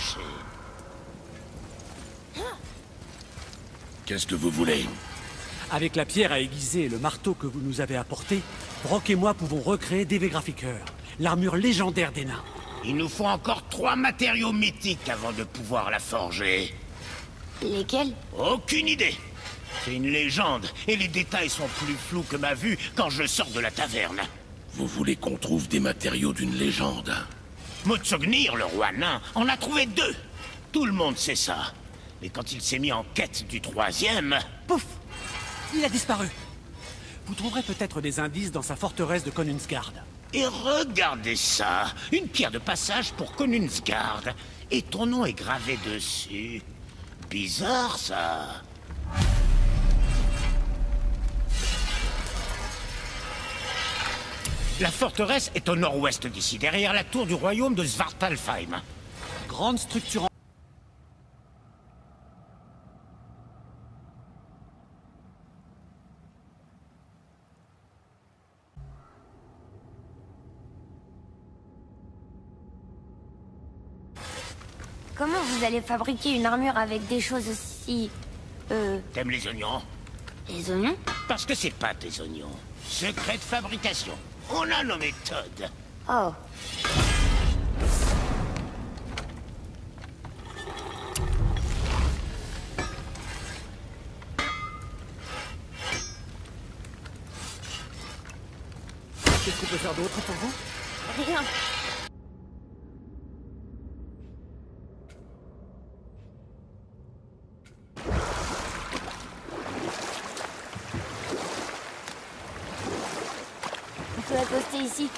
marcher. Qu'est-ce que vous voulez? Avec la pierre à aiguiser et le marteau que vous nous avez apporté, Brock et moi pouvons recréer des vgraphiqueurs, l'armure légendaire des nains. Il nous faut encore 3 matériaux mythiques avant de pouvoir la forger. Lesquels? Aucune idée. C'est une légende, et les détails sont plus flous que ma vue quand je sors de la taverne. Vous voulez qu'on trouve des matériaux d'une légende? Mótsognir, le roi nain, en a trouvé 2. Tout le monde sait ça. Mais quand il s'est mis en quête du 3e... Pouf! Il a disparu. Vous trouverez peut-être des indices dans sa forteresse de Konùnsgard. Et regardez ça! Une pierre de passage pour Konùnsgard. Et ton nom est gravé dessus. Bizarre, ça. La forteresse est au nord-ouest d'ici, derrière la tour du royaume de Svartalfheim. Grande structure en... Comment vous allez fabriquer une armure avec des choses aussi... T'aimes les oignons? Les oignons? Parce que c'est pas des oignons. Secret de fabrication. On a nos méthodes. Oh. Qu'est-ce qu'on peut faire d'autre pour vous? Rien. Ici.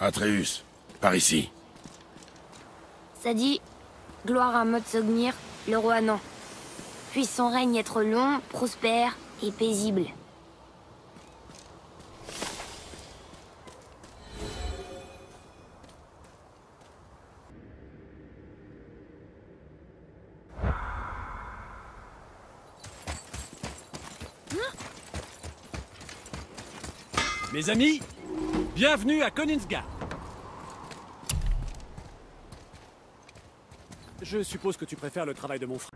Atreus, par ici. Ça dit, gloire à Mótsognir, le roi nain. Puisse son règne être long, prospère et paisible. Mes amis, bienvenue à Konùnsgard. Je suppose que tu préfères le travail de mon frère.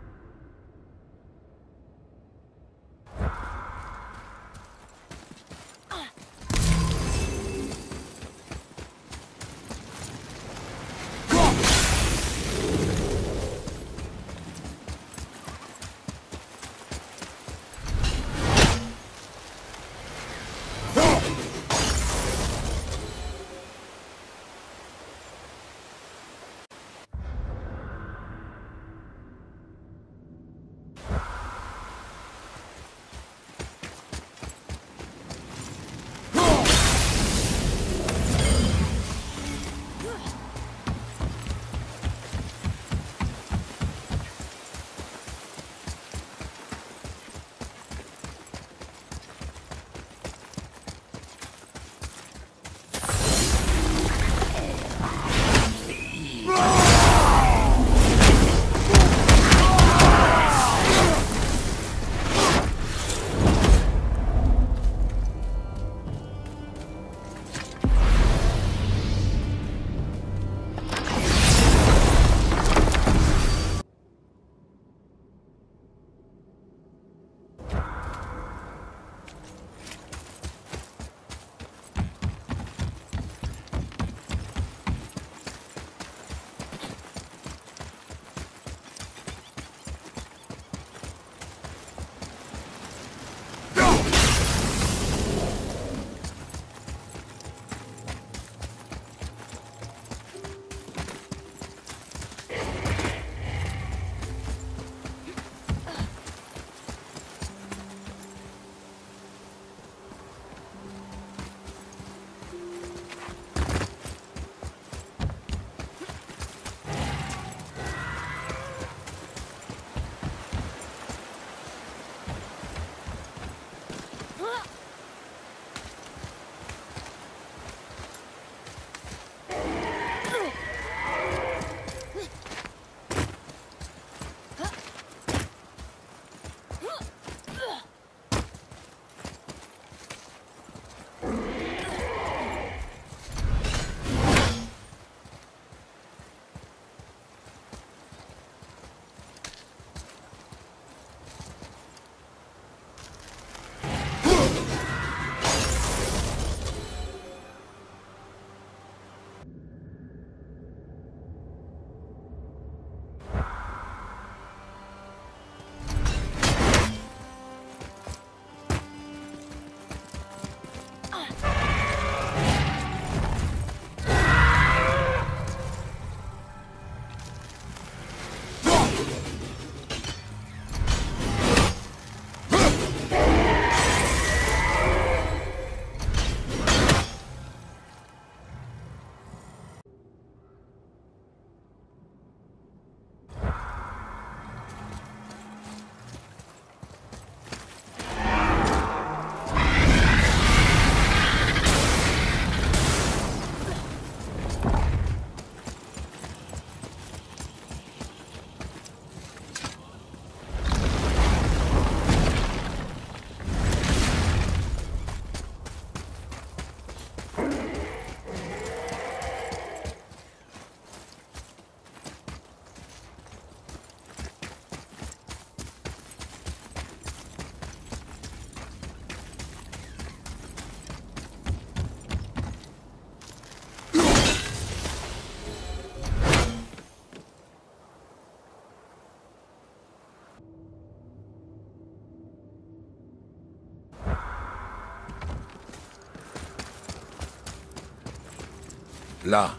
Là,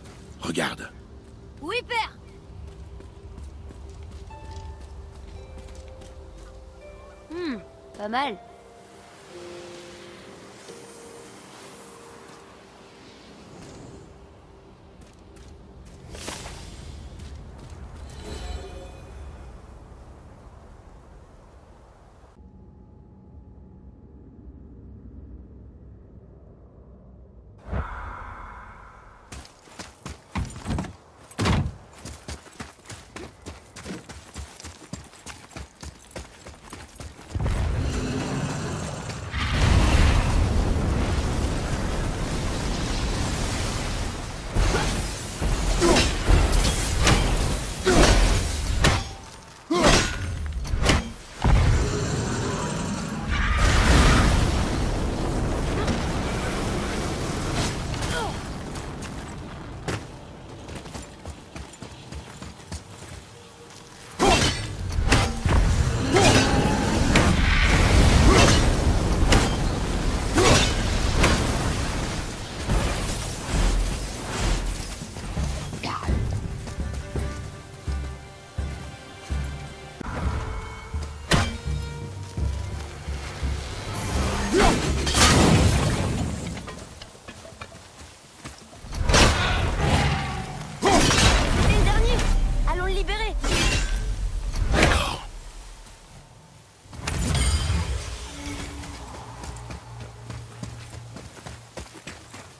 regarde. Oui, père. Pas mal.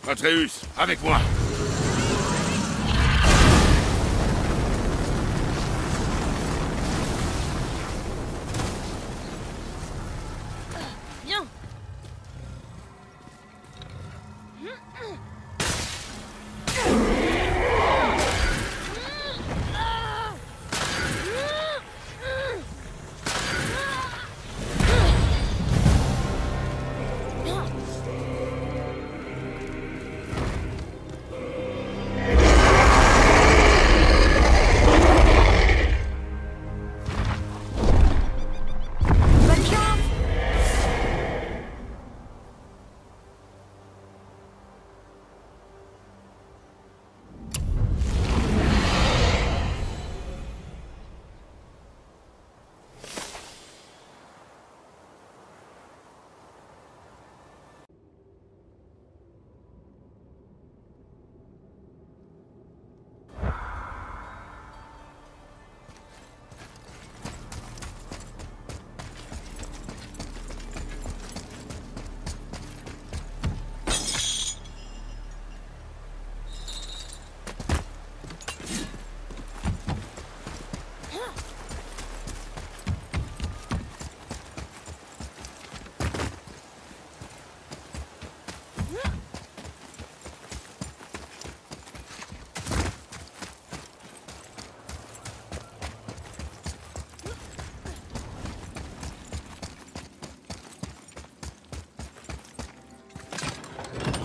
Atreus, avec moi. Bien.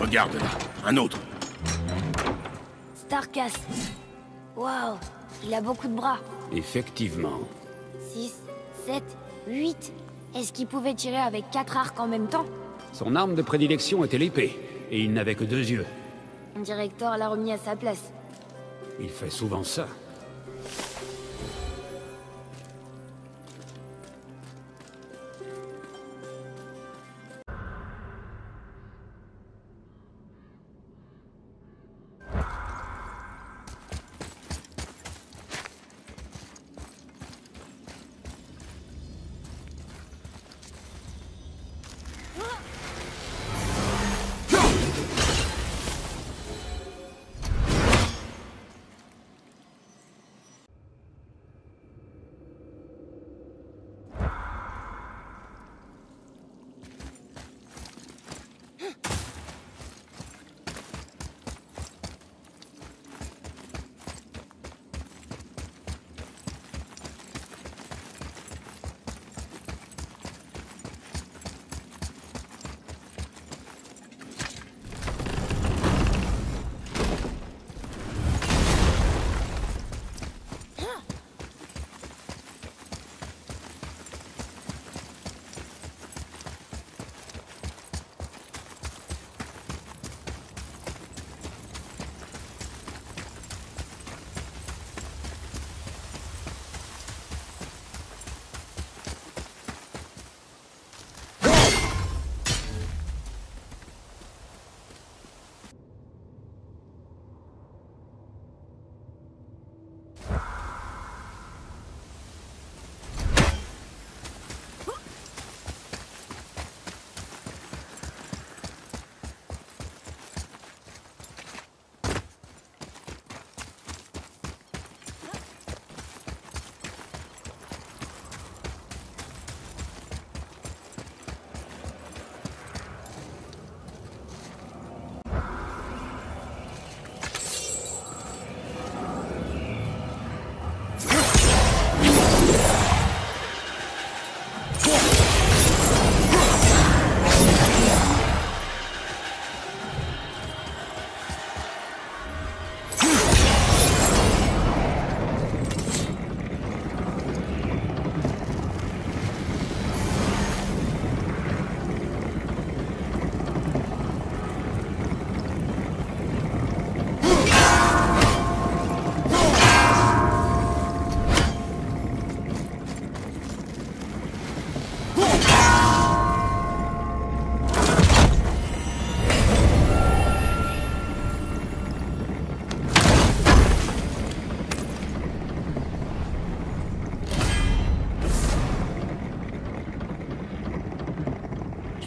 Regarde là, un autre. Starcas. Waouh, il a beaucoup de bras. Effectivement. 6, 7, 8. Est-ce qu'il pouvait tirer avec 4 arcs en même temps? Son arme de prédilection était l'épée, et il n'avait que 2 yeux. Mon directeur l'a remis à sa place. Il fait souvent ça.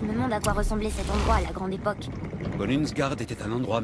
Je me demande à quoi ressemblait cet endroit à la grande époque. Konùnsgard était un endroit